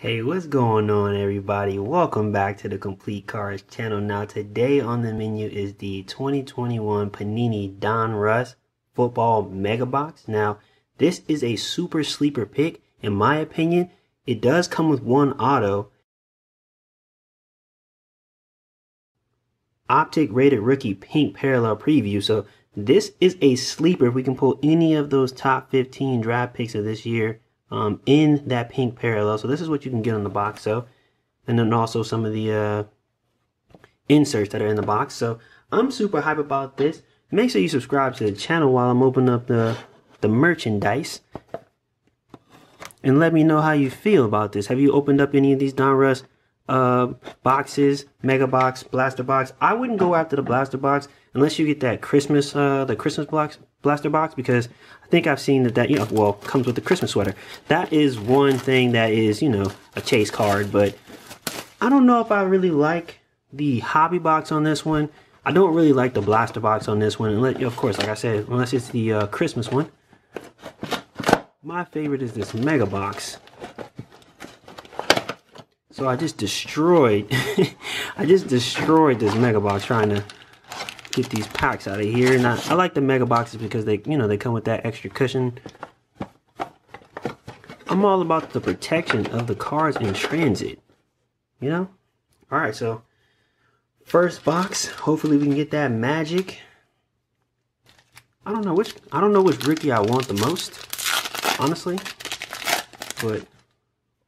Hey, what's going on, everybody? Welcome back to the Complete Cards channel. Now today on the menu is the 2021 Panini Donruss Football Mega Box. Now this is a super sleeper pick in my opinion. It does come with one auto. Optic rated rookie pink parallel preview. So this is a sleeper. If we can pull any of those top 15 draft picks of this year in that pink parallel. So this is what you can get on the box. So, and then also some of the inserts that are in the box. So I'm super hype about this. Make sure you subscribe to the channel while I'm opening up the merchandise. And let me know how you feel about this. Have you opened up any of these Donruss boxes, mega box, blaster box? I wouldn't go after the blaster box unless you get that Christmas, the Christmas blaster box, because I think I've seen that, you know, well, comes with the Christmas sweater. That is one thing that is, you know, a chase card, but I don't know if I really like the hobby box on this one. I don't really like the blaster box on this one, unless, of course, like I said, unless it's the Christmas one. My favorite is this mega box. So I just destroyed, this mega box trying to get these packs out of here. And I like the mega boxes because they, you know, they come with that extra cushion. I'm all about the protection of the cards in transit, you know? All right, so first box. Hopefully we can get that magic. I don't know which rookie I want the most, honestly, but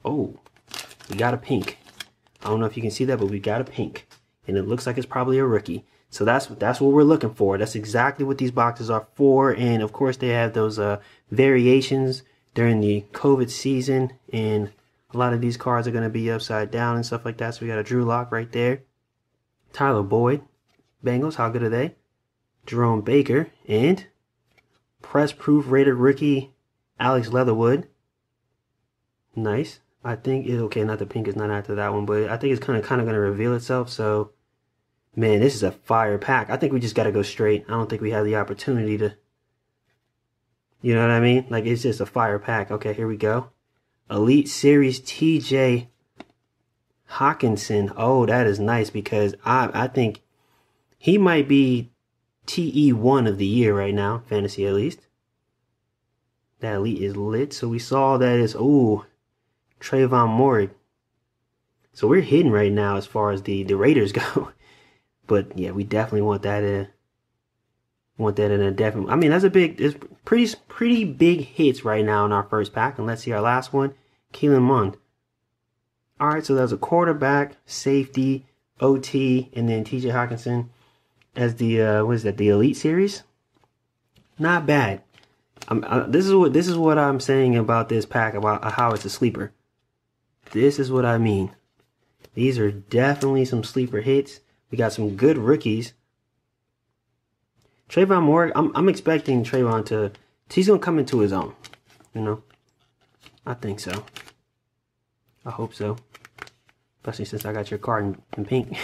oh, we got a pink. I don't know if you can see that, but we got a pink, and it looks like it's probably a rookie. So that's what we're looking for. That's exactly what these boxes are for. And of course, they have those variations during the COVID season, and a lot of these cards are going to be upside down and stuff like that. So we got a Drew Lock right there, Tyler Boyd, Bengals. How good are they? Jerome Baker and press proof rated rookie Alex Leatherwood. Nice. I think it's okay. Not the pink is not after that one, but I think it's kind of going to reveal itself. So, man, this is a fire pack. I think we just got to go straight. I don't think we have the opportunity to, you know what I mean? Like, it's just a fire pack. Okay, here we go. Elite Series T.J. Hockenson. Oh, that is nice, because I think he might be TE1 of the year right now, fantasy at least. That elite is lit. So we saw that is, ooh, Tre'Von Moore. So we're hidden right now as far as the Raiders go. But yeah, we definitely want that in a definite. I mean, that's a big, it's pretty big hits right now in our first pack. And let's see our last one, Keelan Mond. All right, so that's a quarterback, safety, OT, and then T.J. Hockenson as the what is that? The Elite Series. Not bad. This is what I'm saying about this pack, about how it's a sleeper. This is what I mean. These are definitely some sleeper hits. We got some good rookies. Tre'Von Moore. I'm expecting Tre'Von to. He's gonna come into his own. You know, I think so. I hope so. Especially since I got your card in pink.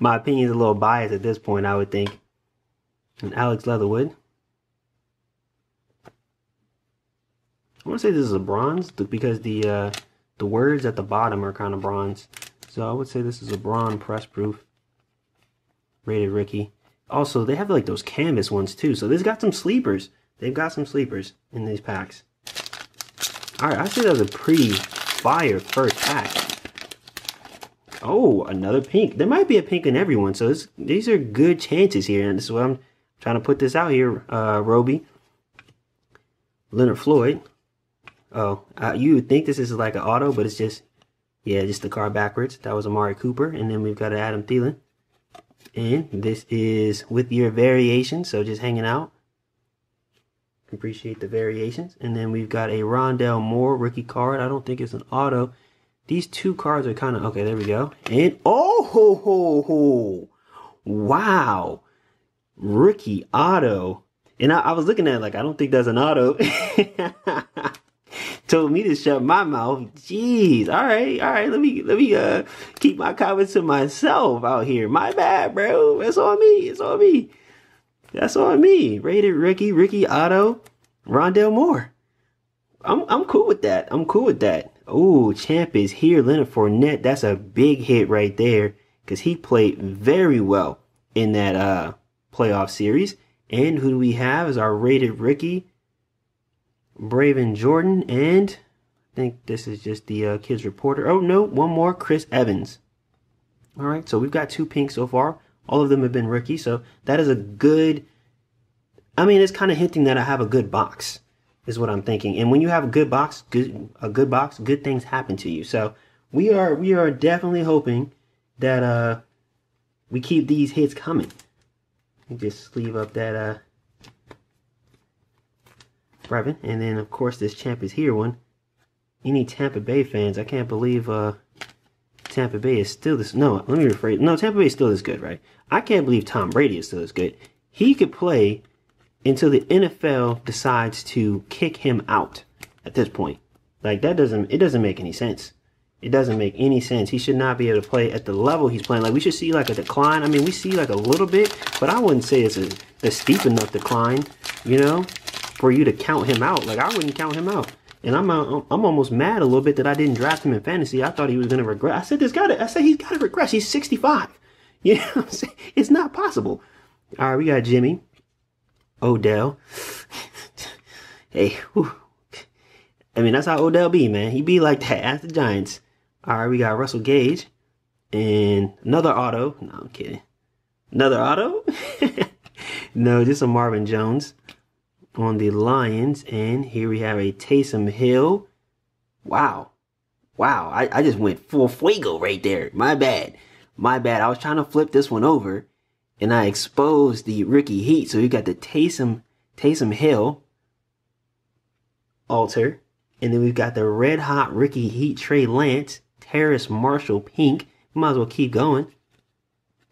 My opinion's a little biased at this point, I would think. And Alex Leatherwood. I want to say this is a bronze because the words at the bottom are kind of bronze. So I would say this is a bronze press proof rated rookie. Also, they have like those canvas ones too. So they've got some sleepers. They've got some sleepers in these packs. All right, I say that was a pretty fire first pack. Oh, another pink. There might be a pink in everyone. So these are good chances here, and this is what I'm trying to put this out here, Roby. Leonard Floyd. Oh, you would think this is like an auto, but it's just, yeah, just the card backwards. That was Amari Cooper, and then we've got an Adam Thielen. And this is with your variations, so just hanging out. Appreciate the variations. And then we've got a Rondale Moore rookie card. I don't think it's an auto. These two cards are kind of, okay, there we go. And, oh, ho, ho, ho. Wow. Rookie auto. And I was looking at it like, I don't think that's an auto. Told me to shut my mouth. Jeez. All right. Let me keep my comments to myself out here. My bad, bro. That's on me. Rated rookie, Ricky Otto, Rondale Moore. I'm cool with that. Oh, champ is here. Leonard Fournette, that's a big hit right there because he played very well in that playoff series. And who do we have is our rated rookie, Braven Jordan. And I think this is just the kids reporter. Oh, no, one more, Chris Evans. All right, so we've got two pinks so far. All of them have been rookies, so that is a good... I mean, it's kind of hinting that I have a good box, is what I'm thinking. And when you have a good box, good things happen to you. So we are definitely hoping that we keep these hits coming. Let me just sleeve up that Braven, and then of course this champ is here one. Any Tampa Bay fans? I can't believe Tampa Bay is still this. No, let me rephrase. No, Tampa Bay is still this good, right? I can't believe Tom Brady is still this good. He could play until the NFL decides to kick him out at this point. Like, that doesn't, it doesn't make any sense. It doesn't make any sense. He should not be able to play at the level he's playing. Like, we should see, like, a decline. I mean, we see, like, a little bit, but I wouldn't say it's a steep enough decline, you know, for you to count him out. Like, I wouldn't count him out. And I'm almost mad a little bit that I didn't draft him in fantasy. I thought he was going to regress. I said, he's got to regress. He's 65. You know what I'm saying? It's not possible. All right, we got Jimmy. Odell. Hey, whew. I mean, that's how Odell be, man. He be like that at the Giants. All right, we got Russell Gage. And another auto. No, I'm kidding. Another auto? No, just a Marvin Jones on the Lions. And here we have a Taysom Hill. Wow. Wow, I just went full fuego right there. My bad. My bad. I was trying to flip this one over. And I exposed the rookie heat. So you got the Taysom Hill altar. And then we've got the red hot rookie heat, Trey Lance, Terrace Marshall pink. Might as well keep going.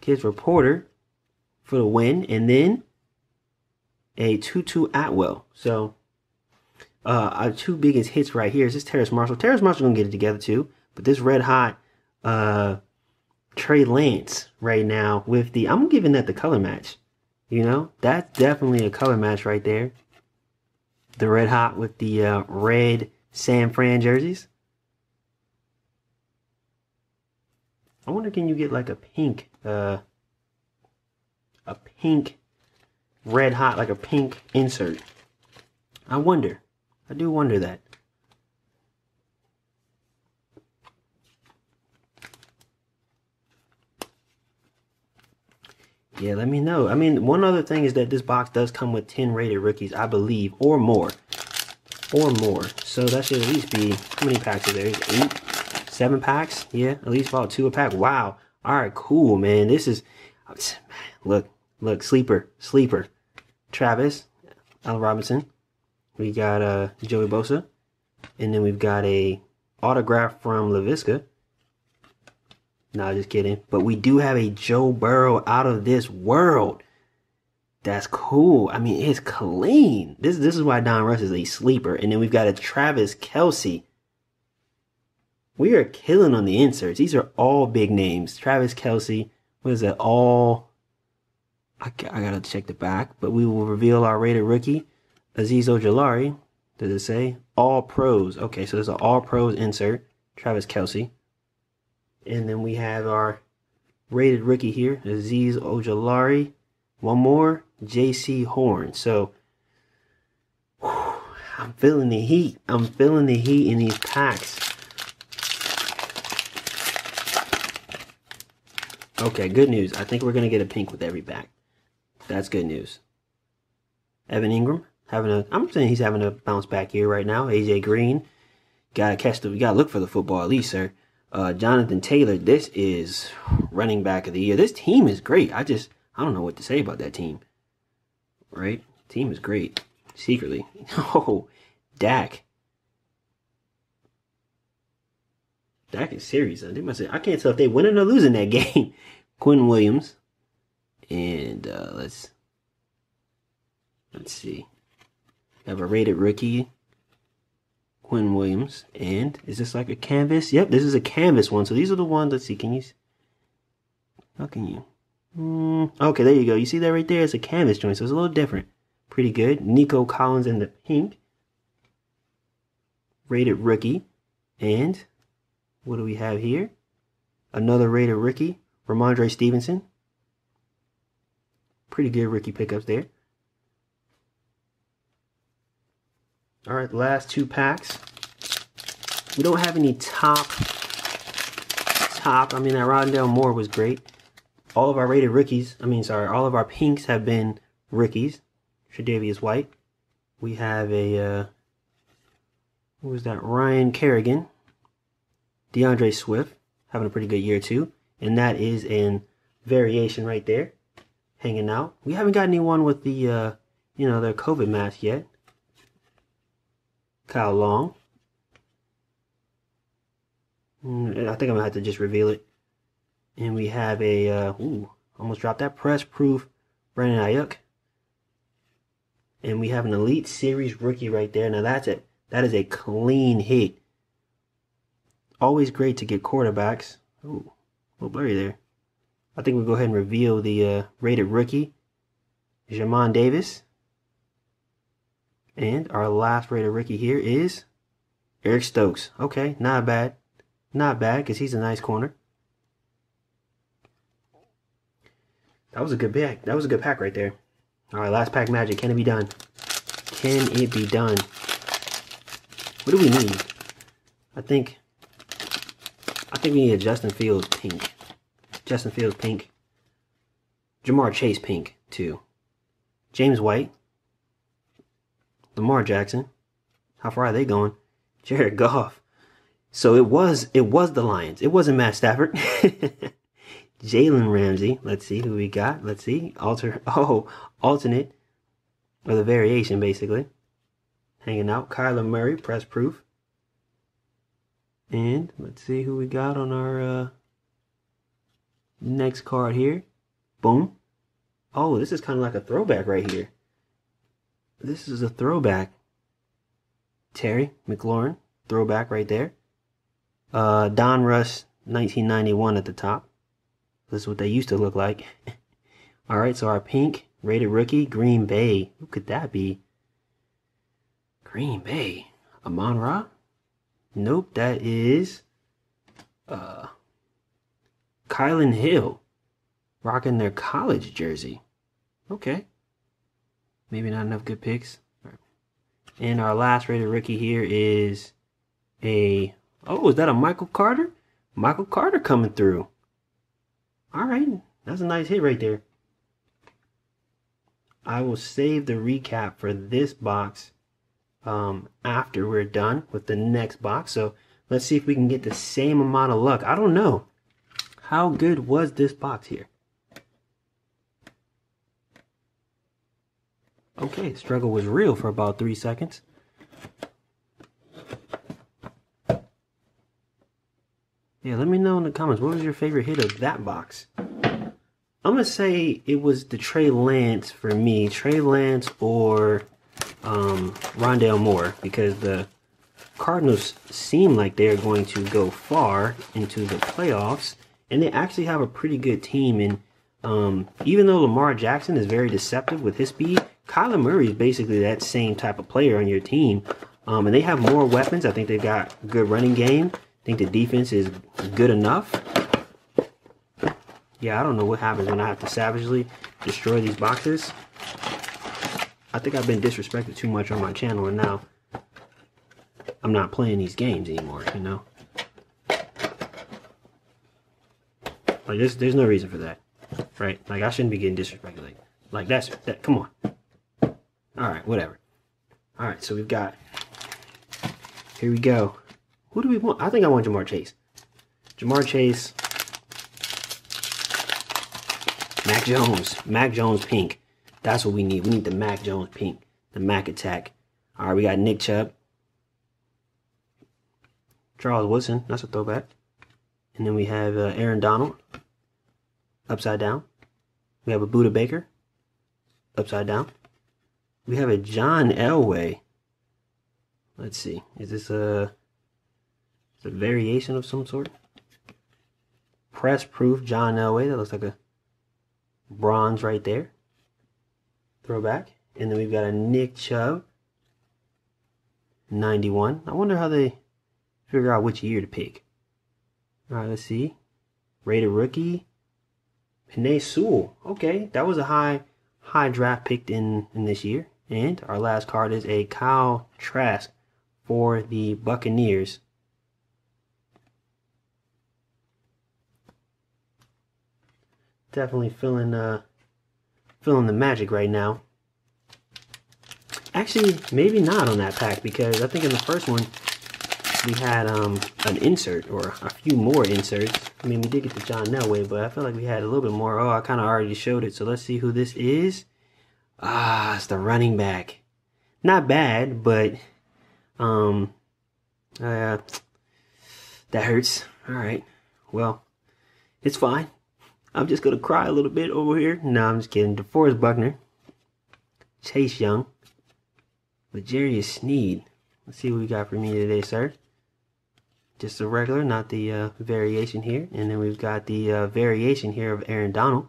Kids reporter for the win. And then a Tutu Atwell. So our two biggest hits right here is this Terrace Marshall. Terrace Marshall going to get it together too. But this red hot Trey Lance right now with the... I'm giving that the color match. You know, that's definitely a color match right there. The red hot with the red San Fran jerseys. I wonder, can you get like a pink red hot, like a pink insert? I wonder. I do wonder that. Yeah, let me know. I mean, one other thing is that this box does come with 10 rated rookies, I believe, or more. Or more. So that should at least be, how many packs are there? 8? 7 packs? Yeah, at least about 2 a pack. Wow. All right, cool, man. This is, look, sleeper. Travis, Allen Robinson. We got Joey Bosa. And then we've got a autograph from LaVisca. No, just kidding. But we do have a Joe Burrow out of this world. That's cool. I mean, it's clean. This is why Donruss is a sleeper. And then we've got a Travis Kelce. We are killing on the inserts. These are all big names. Travis Kelce. What is it? All... I gotta check the back. But we will reveal our rated rookie, Azeez Ojulari. Does it say? All pros. Okay, so there's an all pros insert. Travis Kelce. And then we have our rated rookie here, Azeez Ojulari. One more, JC Horn. So, whew, I'm feeling the heat. I'm feeling the heat in these packs. Okay, good news. I think we're going to get a pink with every pack. That's good news. Evan Ingram, I'm saying he's having a bounce back here right now. AJ Green, you got to look for the football at least, sir. Jonathan Taylor, this is running back of the year. This team is great. I don't know what to say about that team. Right? Team is great. Secretly. Oh, Dak. Dak is serious. I can't tell if they winning or losing that game. Quinn Williams. And let's see. Have a rated rookie. Quinn Williams. And is this like a canvas? Yep, this is a canvas one. So these are the ones. Let's see. Okay, there you go. You see that right there? It's a canvas joint, so it's a little different. Pretty good. Nico Collins in the pink. Rated rookie. And what do we have here? Another rated rookie, Ramondre Stevenson. Pretty good rookie pickups there. All right, last two packs. We don't have any top. I mean, that Rondale Moore was great. All of our rated rookies, all of our pinks have been rookies. Tre'Davious White. We have a, who was that? Ryan Kerrigan. DeAndre Swift, having a pretty good year too. And that is in variation right there, hanging out. We haven't got anyone with the, their COVID mask yet. Kyle Long. I think I'm going to have to just reveal it. And we have a, almost dropped that, press proof, Brandon Ayuk. And we have an Elite Series rookie right there. Now that's it. That is a clean hit. Always great to get quarterbacks. Ooh, a little blurry there. I think we'll go ahead and reveal the rated rookie, Jamon Davis. And our last rated rookie here is Eric Stokes. Okay, not bad. Not bad, because he's a nice corner. That was a good pack. That was a good pack right there. All right, last pack magic. Can it be done? Can it be done? What do we need? I think we need a Justin Fields pink. Justin Fields pink. Jamar Chase pink, too. James White. Lamar Jackson. How far are they going? Jared Goff. So it was the Lions. It wasn't Matt Stafford. Jalen Ramsey. Let's see who we got. Let's see. Alternate. Or the variation, basically. Hanging out. Kyler Murray, press proof. And let's see who we got on our next card here. Boom. Oh, this is kind of like a throwback right here. This is a throwback. Terry McLaurin. Throwback right there. Donruss 1991 at the top. This is what they used to look like. All right, so our pink rated rookie, Green Bay. Who could that be? Green Bay. Amon Ra? Nope, that is Kylan Hill. Rocking their college jersey. Okay. Maybe not enough good picks. All right. And our last rated rookie here is a... Oh, is that a Michael Carter? Michael Carter coming through. All right. That's a nice hit right there. I will save the recap for this box after we're done with the next box. So let's see if we can get the same amount of luck. I don't know. How good was this box here? Okay. The struggle was real for about 3 seconds. Yeah, let me know in the comments, what was your favorite hit of that box? I'm going to say it was the Trey Lance for me. Trey Lance or Rondale Moore, because the Cardinals seem like they're going to go far into the playoffs. And they actually have a pretty good team. And even though Lamar Jackson is very deceptive with his speed, Kyler Murray is basically that same type of player on your team. And they have more weapons. I think they've got a good running game. I think the defense is good enough. Yeah, I don't know what happens when I have to savagely destroy these boxes. I think I've been disrespected too much on my channel, and now I'm not playing these games anymore, you know? Like, there's no reason for that, right? Like, I shouldn't be getting disrespected. Like that, come on. All right, whatever. All right, so we've got, here we go. Who do we want? I think I want Jamar Chase. Jamar Chase. Mac Jones. Mac Jones pink. That's what we need. We need the Mac Jones pink. The Mac attack. All right, we got Nick Chubb. Charles Woodson. That's a throwback. And then we have Aaron Donald. Upside down. We have a Buda Baker. Upside down. We have a John Elway. Let's see. Is this a... A variation of some sort. Press proof John Elway. That looks like a bronze right there. Throwback. And then we've got a Nick Chubb. 91. I wonder how they figure out which year to pick. All right, let's see. Rated rookie. Penei Sewell. Okay, that was a high draft picked in this year. And our last card is a Kyle Trask for the Buccaneers. Definitely feeling the magic right now. Actually, maybe not on that pack, because I think in the first one we had an insert or a few more inserts. I mean, we did get the John Elway, but I feel like we had a little bit more. Oh, I kind of already showed it, so let's see who this is. Ah, it's the running back. Not bad, but that hurts. All right, well, it's fine. I'm just gonna cry a little bit over here. No, I'm just kidding. DeForest Buckner, Chase Young, L'Jarius Sneed. Let's see what we got for me today, sir. Just a regular, not the variation here. And then we've got the variation here of Aaron Donald.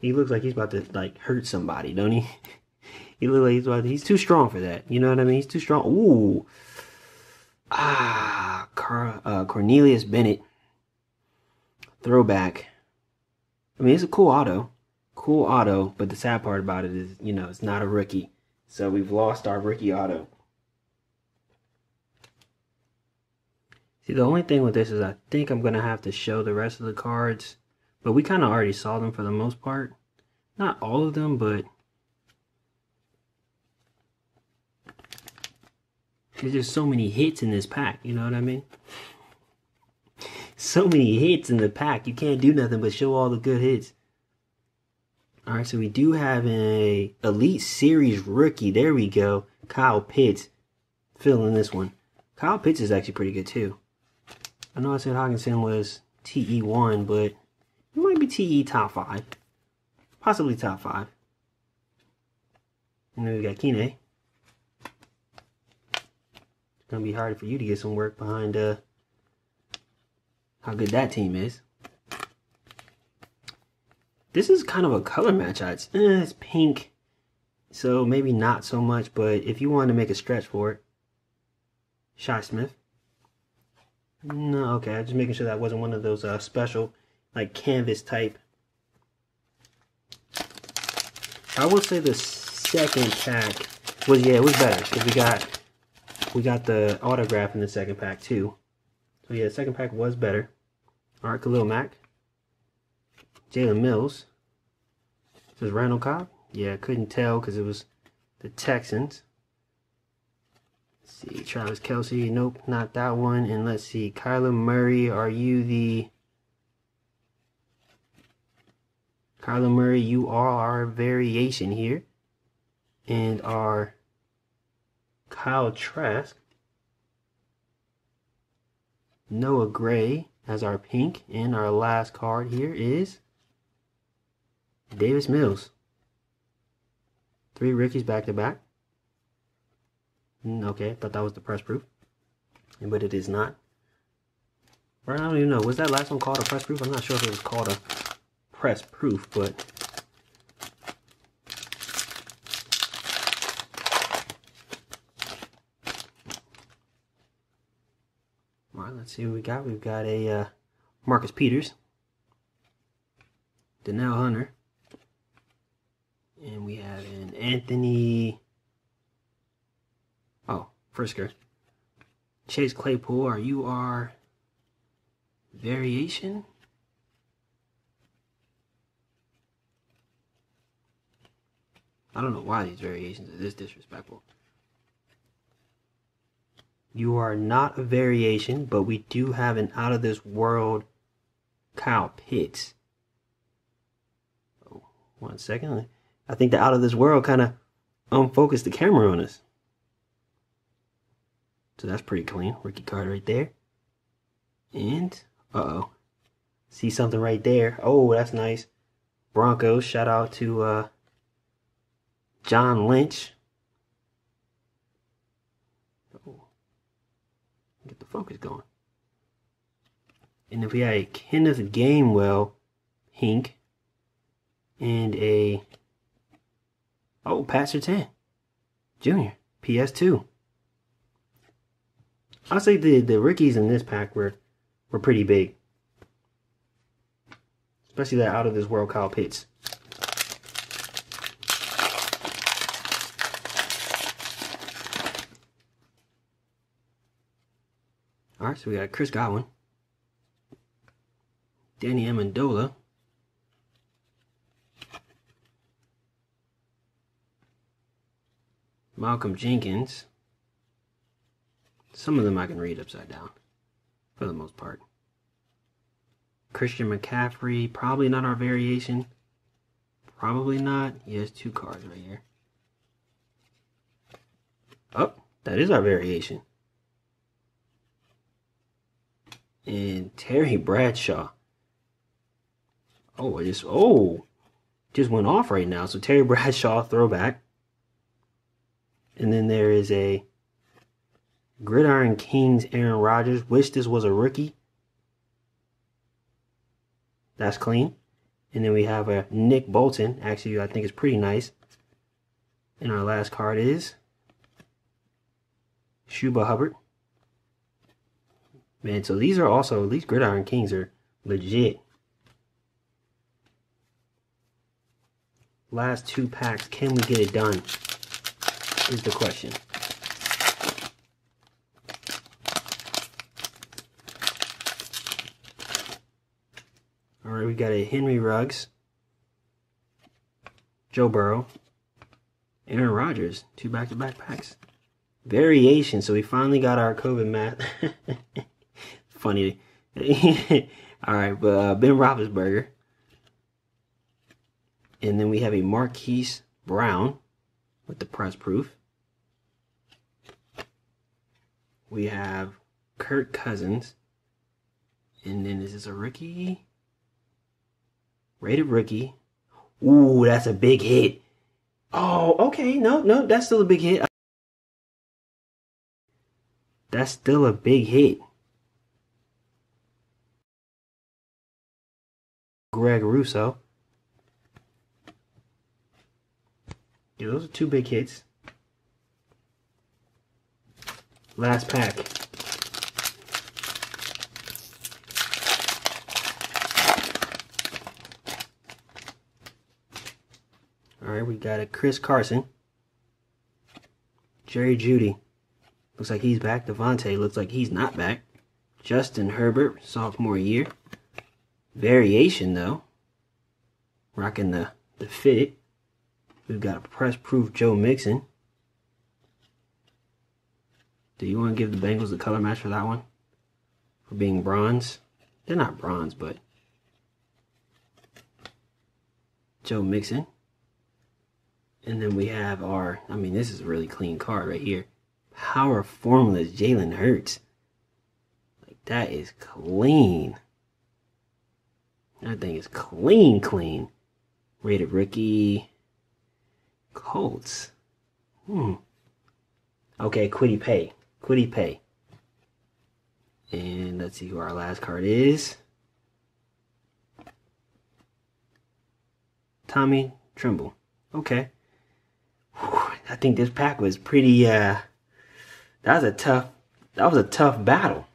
He looks like he's about to like hurt somebody, don't he? He looks like he's about to, he's too strong for that. You know what I mean? He's too strong. Ooh, Cornelius Bennett. Throwback. I mean, it's a cool auto, but the sad part about it is, you know, it's not a rookie. So we've lost our rookie auto. See, the only thing with this is I think I'm going to have to show the rest of the cards, but we kind of already saw them for the most part. Not all of them, but there's just so many hits in this pack, you know what I mean? So many hits in the pack. You can't do nothing but show all the good hits. All right, so we do have an Elite Series rookie. There we go. Kyle Pitts filling this one. Kyle Pitts is actually pretty good, too. I know I said Hockenson was TE1, but it might be TE top 5. Possibly top 5. And then we got Kine. It's going to be hard for you to get some work behind... how good that team is. This is kind of a color match. It's pink, so maybe not so much, but if you wanted to make a stretch for it. Shy Smith. No, okay, I'm just making sure that wasn't one of those special, like, canvas type. I will say the second pack was, yeah, it was better, because we got the autograph in the second pack, too. So yeah, the second pack was better. All right, Khalil Mack. Jalen Mills. This is Randall Cobb. Yeah, I couldn't tell because it was the Texans. Let's see, Travis Kelce. Nope, not that one. And let's see, Kyler Murray. Are you the... Kyler Murray, you are our variation here. And our Kyle Trask. Noah Gray as our pink, and our last card here is Davis Mills. 3 rookies back to back. Okay, I thought that was the press proof, but it is not. Or I don't even know, was that last one called a press proof? I'm not sure if it was called a press proof, but let's see what we got. We've got a Marcus Peters, Donnell Hunter, and we have an Anthony Frisker. Chase Claypool, are you our variation? I don't know why these variations are this disrespectful. You are not a variation, but we do have an out-of-this-world Kyle Pitts. Oh, one second. I think the out-of-this-world kind of unfocused the camera on us. So that's pretty clean. Rookie card right there. And, uh-oh. See something right there. Oh, that's nice. Broncos. Shout out to John Lynch. Get the focus going. And if we had a Kenneth Gainwell pink and a Pat Surtain Jr. PS2. I'll say the rookies in this pack were pretty big. Especially that out of this world Kyle Pitts. Alright, so we got Chris Godwin, Danny Amendola, Malcolm Jenkins. Some of them I can read upside down, for the most part. Christian McCaffrey, probably not our variation. Probably not. He has two cards right here. Oh, that is our variation. And Terry Bradshaw. Oh, it just went off right now. So Terry Bradshaw, throwback. And then there is a Gridiron Kings Aaron Rodgers. Wish this was a rookie. That's clean. And then we have a Nick Bolton. Actually, I think it's pretty nice. And our last card is Chuba Hubbard. Man, so these are also, these Gridiron Kings are legit. Last two packs, can we get it done? Is the question. Alright, we got a Henry Ruggs, Joe Burrow, Aaron Rodgers, two back-to-back packs. Variation, so we finally got our COVID math. Funny. Alright, but Ben Roethlisberger. And then we have a Marquise Brown with the press proof. We have Kirk Cousins. And then is this a rookie? Rated rookie. Ooh, that's a big hit. Oh, okay. No, that's still a big hit. That's still a big hit. Greg Russo. Yeah, those are two big hits. Last pack. Alright, we got a Chris Carson. Jerry Jeudy. Looks like he's back. Devontae looks like he's not back. Justin Herbert, sophomore year. Variation, though. Rocking the fit. We've got a press-proof Joe Mixon. Do you want to give the Bengals the color match for that one? For being bronze? They're not bronze, but... Joe Mixon. And then we have our... I mean, this is a really clean card right here. Power Formulas Jalen Hurts. Like, that is clean. That thing is clean, clean. Rated rookie... Colts. Okay, Kwity Paye. Kwity Paye. And let's see who our last card is. Tommy Tremble. Okay. Whew, I think this pack was pretty that was a tough battle.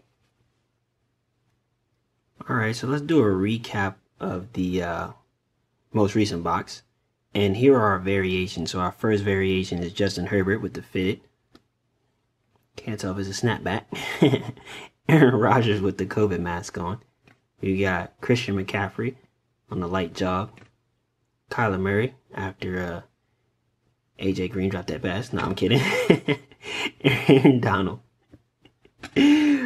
Alright, so let's do a recap of the most recent box. And here are our variations. So our first variation is Justin Herbert with the fit. Can't tell if it's a snapback. Aaron Rodgers with the COVID mask on. You got Christian McCaffrey on the light job. Kyler Murray after AJ Green dropped that pass. No, I'm kidding. Aaron Donald.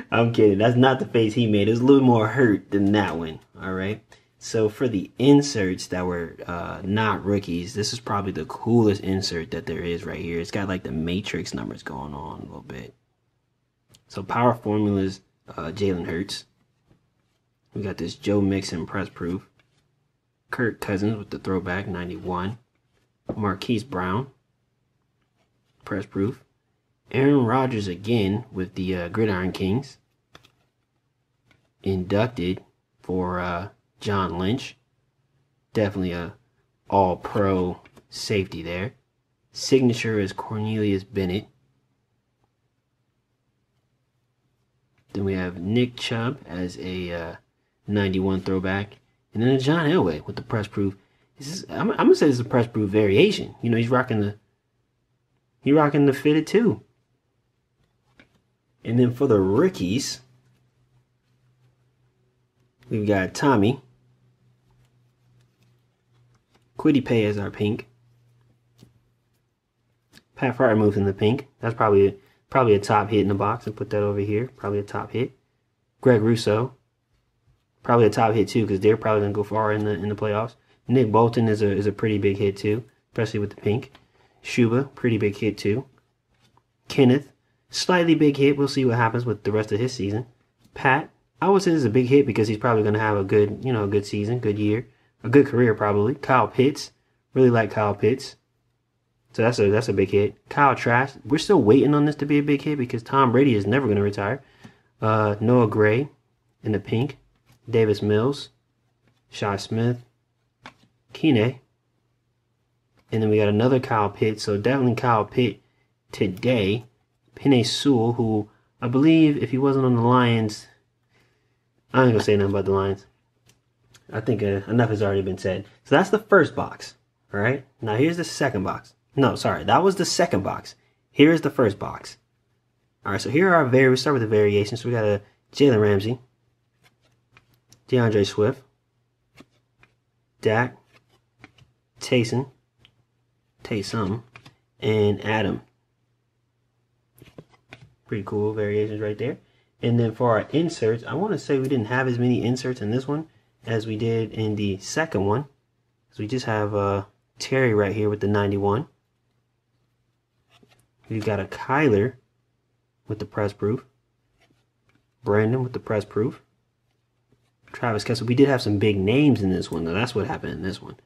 I'm kidding. That's not the face he made. It's a little more hurt than that one. All right. So for the inserts that were not rookies, this is probably the coolest insert that there is right here. It's got like the Matrix numbers going on a little bit. So Power Formulas, Jalen Hurts. We got this Joe Mixon press proof. Kirk Cousins with the throwback, 91. Marquise Brown, press proof. Aaron Rodgers again with the Gridiron Kings. Inducted for... John Lynch, definitely a all-pro safety there. Signature is Cornelius Bennett. Then we have Nick Chubb as a 91 throwback. And then a John Elway with the press proof. I'm going to say this is a press proof variation. You know, he's rocking the fitted too. And then for the rookies, we've got Tommy. Quiddy Pay as our pink. Pat Fryer moved in the pink. That's probably a top hit in the box. I'll put that over here. Probably a top hit. Greg Rousseau. Probably a top hit too, because they're probably gonna go far in the playoffs. Nick Bolton is a pretty big hit too, especially with the pink. Shuba, pretty big hit too. Kenneth, slightly big hit. We'll see what happens with the rest of his season. Pat, I would say this is a big hit because he's probably gonna have a good season, good year, a good career probably. Kyle Pitts, really like Kyle Pitts. So that's a big hit. Kyle Trask, we're still waiting on this to be a big hit because Tom Brady is never going to retire. Noah Gray in the pink. Davis Mills. Shaw Smith. Kine. And then we got another Kyle Pitt. So definitely Kyle Pitt today. Penei Sewell, who I believe if he wasn't on the Lions, I ain't going to say nothing about the Lions. I think enough has already been said. So that's the first box. All right. Now here's the second box. No, sorry, that was the second box. Here is the first box. All right, so here are we start with the variations. So we got a Jalen Ramsey, DeAndre Swift, Dak, Taysom, and Adam. Pretty cool variations right there. And then for our inserts, I want to say we didn't have as many inserts in this one as we did in the second one. So we just have Terry right here with the 91. We've got a Kyler with the press proof. Brandon with the press proof. Travis Kelce. We did have some big names in this one, though. That's what happened in this one.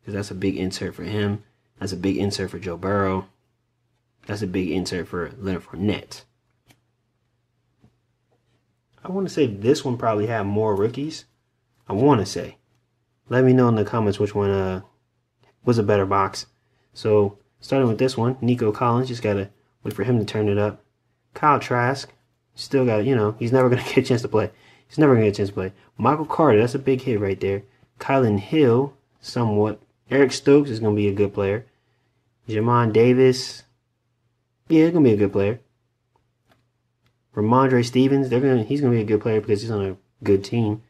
Because that's a big insert for him. That's a big insert for Joe Burrow. That's a big insert for Leonard Fournette. I want to say this one probably had more rookies. I want to say. Let me know in the comments which one was a better box. So, starting with this one, Nico Collins, just gotta wait for him to turn it up. Kyle Trask, still got, he's never gonna get a chance to play. Michael Carter, that's a big hit right there. Kylan Hill, somewhat. Eric Stokes is gonna be a good player. Jamon Davis, yeah, he's gonna be a good player. Ramondre Stevens, he's gonna be a good player because he's on a good team.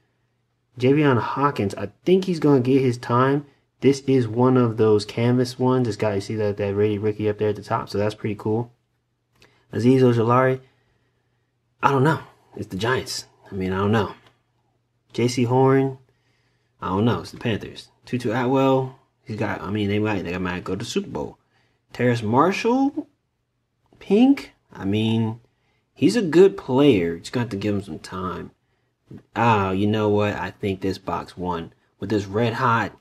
Javon Hawkins, I think he's gonna get his time. This is one of those canvas ones. It's got, you see that rated rookie up there at the top, so that's pretty cool. Azeez Ojulari, I don't know. It's the Giants. I don't know. JC Horn, I don't know. It's the Panthers. Tutu Atwell, he's got, they might go to Super Bowl. Terrace Marshall, pink. He's a good player. Just got to give him some time. Oh, you know what? I think this box won with this red hot.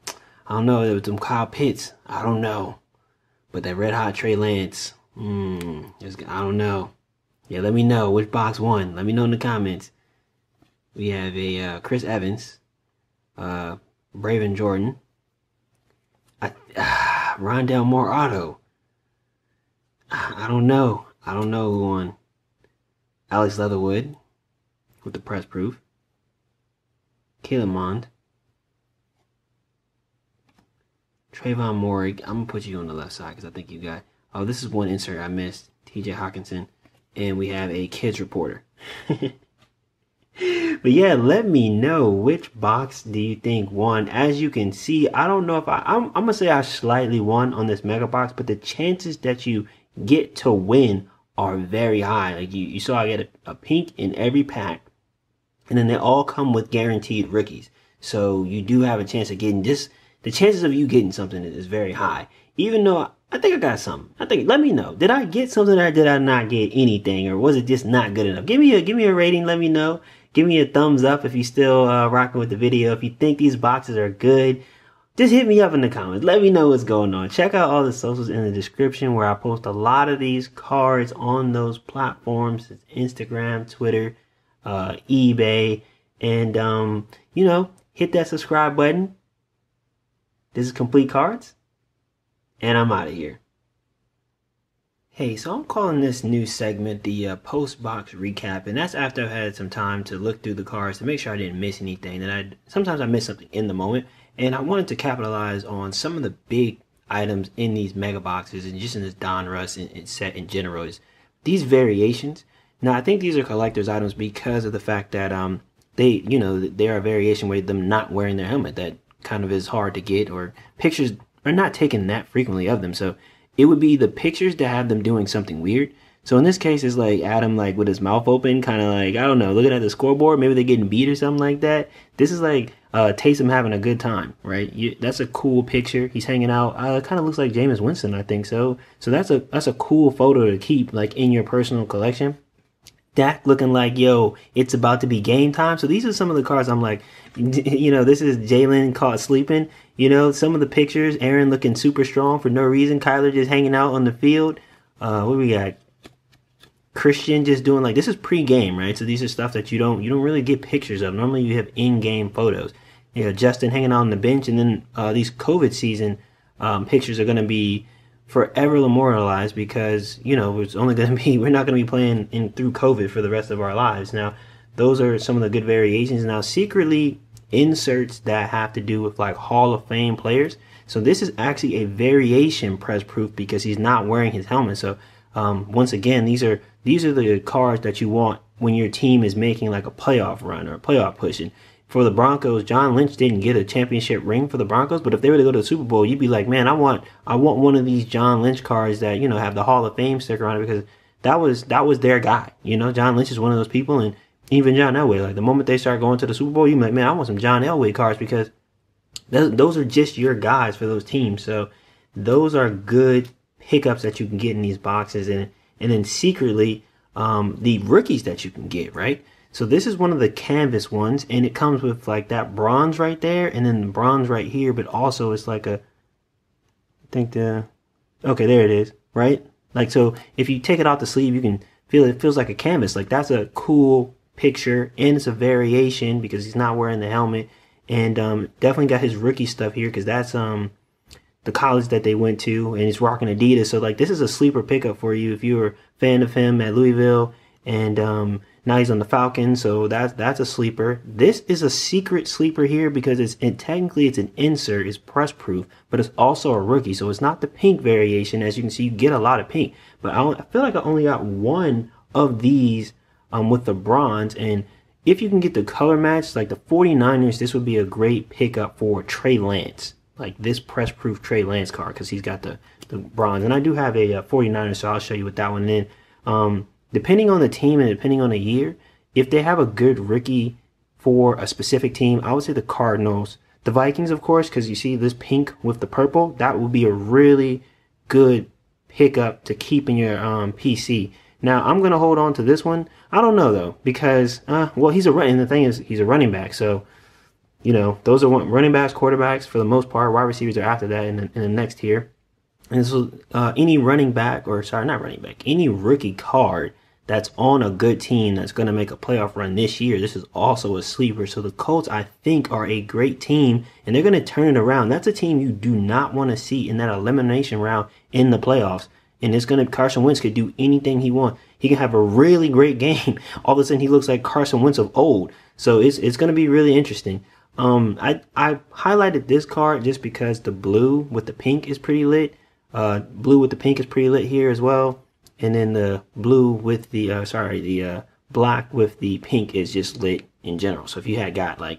I don't know, there was some Kyle Pitts. I don't know. But that red hot Trey Lance, I don't know. Yeah, let me know which box won. Let me know in the comments. We have a Chris Evans, Braven Jordan, Rondale Moore auto. I don't know. I don't know who won. Alex Leatherwood with the press proof. Caleb Mond. Trayvon Moore, I'm going to put you on the left side because I think you got... Oh, this is one insert I missed. T.J. Hockenson. And we have a kids reporter. But yeah, let me know which box do you think won. As you can see, I don't know if I'm going to say I slightly won on this mega box. But the chances that you get to win are very high. Like you saw I get a pink in every pack. And then they all come with guaranteed rookies. So you do have a chance of getting this... The chances of you getting something is very high. Even though I think I got something. Let me know. Did I get something or did I not get anything? Or was it just not good enough? Give me a rating. Let me know. Give me a thumbs up if you're still rocking with the video. If you think these boxes are good, just hit me up in the comments. Let me know what's going on. Check out all the socials in the description where I post a lot of these cards on those platforms. It's Instagram, Twitter, eBay. And, hit that subscribe button. This is Complete Cards, and I'm out of here. Hey, so I'm calling this new segment the post-box recap, and that's after I've had some time to look through the cards to make sure I didn't miss anything. And sometimes I miss something in the moment, and I wanted to capitalize on some of the big items in these mega boxes and just in this Donruss and set in general. Is these variations. Now, I think these are collector's items because of the fact that they're a variation with them not wearing their helmet. That kind of is hard to get, or pictures are not taken that frequently of them, so it would be the pictures that have them doing something weird. So in this case, it's like Adam, like with his mouth open, kind of like, I don't know, looking at the scoreboard. Maybe they're getting beat or something like that. This is like Taysom having a good time, right? That's a cool picture. He's hanging out. Kind of looks like Jameis Winston, I think so. So that's a cool photo to keep like in your personal collection. Dak looking like, yo, it's about to be game time. So these are some of the cards I'm like, this is Jalen caught sleeping. Some of the pictures, Aaron looking super strong for no reason. Kyler just hanging out on the field. What we got? Christian just doing like, this is pre-game, right? So these are stuff that you don't really get pictures of. Normally you have in-game photos. Justin hanging out on the bench, and then these COVID season pictures are going to be forever memorialized because we're not going to be playing through COVID for the rest of our lives. Now, those are some of the good variations. Now, secretly inserts that have to do with like Hall of Fame players. So this is actually a variation press proof because he's not wearing his helmet. So once again, these are the cards that you want when your team is making like a playoff run or a playoff push. And for the Broncos, John Lynch didn't get a championship ring for the Broncos, but if they were to go to the Super Bowl, you'd be like, man, I want one of these John Lynch cards that, have the Hall of Fame sticker on it, because that was their guy. John Lynch is one of those people, and even John Elway, like the moment they start going to the Super Bowl, you'd be like, man, I want some John Elway cards, because those are just your guys for those teams. So those are good hiccups that you can get in these boxes, and then secretly the rookies that you can get, right? So this is one of the canvas ones, and it comes with like that bronze right there, and then the bronze right here, but also it's like okay, there it is, right? Like, so if you take it off the sleeve, you can feel it feels like a canvas. Like, that's a cool picture, and it's a variation because he's not wearing the helmet, and definitely got his rookie stuff here because that's the college that they went to, and he's rocking Adidas. So like, this is a sleeper pickup for you if you were a fan of him at Louisville, and now he's on the Falcons, so that's a sleeper. This is a secret sleeper here because technically it's an insert, it's press proof, but it's also a rookie, so it's not the pink variation. As you can see, you get a lot of pink, but I feel like I only got one of these with the bronze, and if you can get the color match, like the 49ers, this would be a great pickup for Trey Lance, like this press proof Trey Lance card, because he's got the bronze, and I do have a 49er, so I'll show you with that one. And then depending on the team and depending on the year, if they have a good rookie for a specific team, I would say the Cardinals, the Vikings, of course, because you see this pink with the purple, that would be a really good pickup to keep in your PC. Now, I'm going to hold on to this one. I don't know, though, because, he's a running back, so, those are running backs, quarterbacks, for the most part. Wide receivers are after that in the next tier. And so any rookie card that's on a good team that's going to make a playoff run this year, this is also a sleeper. So the Colts, I think, are a great team, and they're going to turn it around. That's a team you do not want to see in that elimination round in the playoffs. And Carson Wentz could do anything he wants. He can have a really great game. All of a sudden, he looks like Carson Wentz of old. So it's going to be really interesting. I highlighted this card just because the blue with the pink is pretty lit. Blue with the pink is pretty lit here as well, and then the blue with the black with the pink is just lit in general. So if you had got a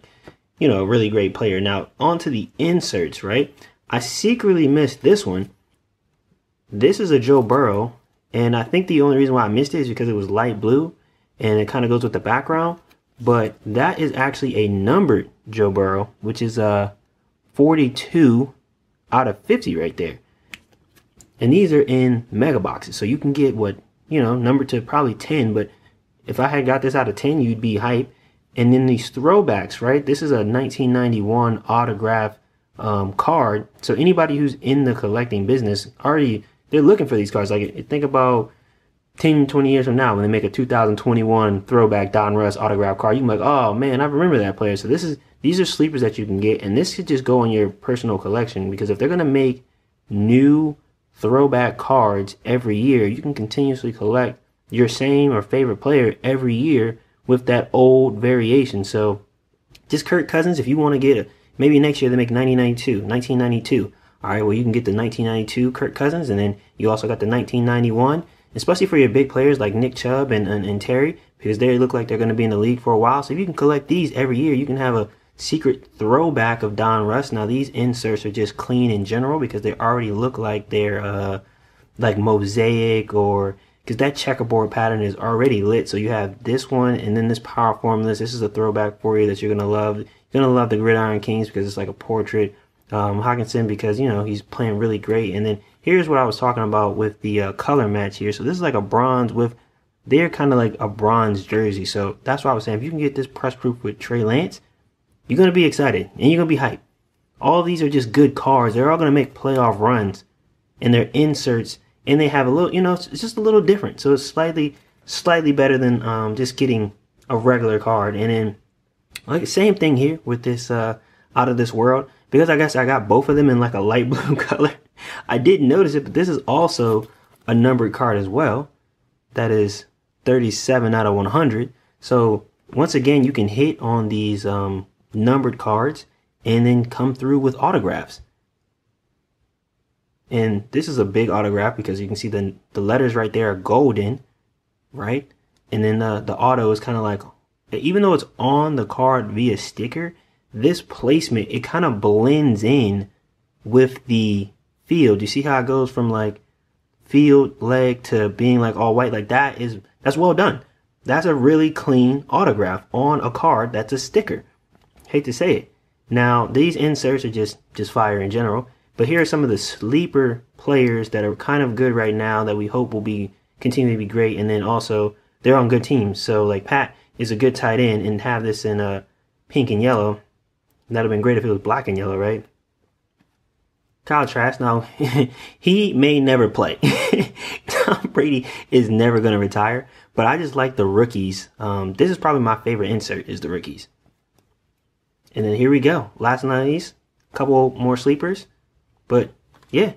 really great player. Now onto the inserts, right? I secretly missed this one. This is a Joe Burrow, and I think the only reason why I missed it is because it was light blue, and it kind of goes with the background. But that is actually a numbered Joe Burrow, which is 42 out of 50 right there. And these are in mega boxes, so you can get numbered to probably 10, but if I had got this out of 10, you'd be hype. And then these throwbacks, right? This is a 1991 autograph card, so anybody who's in the collecting business, they're looking for these cards. Like, think about 10, 20 years from now when they make a 2021 throwback Donruss autograph card, you can be like, oh man, I remember that player. So these are sleepers that you can get, and this could just go in your personal collection, because if they're going to make new throwback cards every year. You can continuously collect your same or favorite player every year with that old variation. So just Kirk Cousins, if you want to get, maybe next year they make 1992. All right, well, you can get the 1992 Kirk Cousins, and then you also got the 1991, especially for your big players like Nick Chubb and Terry, because they look like they're going to be in the league for a while. So if you can collect these every year, you can have a secret throwback of Donruss. Now, these inserts are just clean in general because they already look like they're like mosaic, or because that checkerboard pattern is already lit. So you have this one and then this power formulas. This is a throwback for you that you're going to love. You're going to love the Gridiron Kings because it's like a portrait. Hockenson, because, you know, he's playing really great. And then here's what I was talking about with the color match here. So this is like a bronze with, they're kind of like a bronze jersey. So that's why I was saying, if you can get this press proof with Trey Lance, you're going to be excited and you're going to be hyped. All these are just good cards. They're all going to make playoff runs, and they're inserts, and they have a little, you know, it's just a little different. So it's slightly better than just getting a regular card. And then, like, same thing here with this Out of This World, because I guess I got both of them in like a light blue color. I didn't notice it, but this is also a numbered card as well. That is 37 out of 100. So once again, you can hit on these numbered cards and then come through with autographs. And this is a big autograph because you can see the letters right there are golden, right? And then the auto is kind of like, even though it's on the card via sticker, this placement, it kind of blends in with the field. You see how it goes from like field leg to being like all white? Like that's well done. That's a really clean autograph on a card that's a sticker. Hate to say it. Now, these inserts are just fire in general. But here are some of the sleeper players that are kind of good right now that we hope will be continue to be great. And then also, they're on good teams. So like Pat is a good tight end, and have this in pink and yellow. That'd have been great if it was black and yellow, right? Kyle Trask, now, he may never play. Tom Brady is never going to retire, but I just like the rookies. This is probably my favorite insert, is the rookies. And then here we go. Last but not least, a couple more sleepers. But, yeah,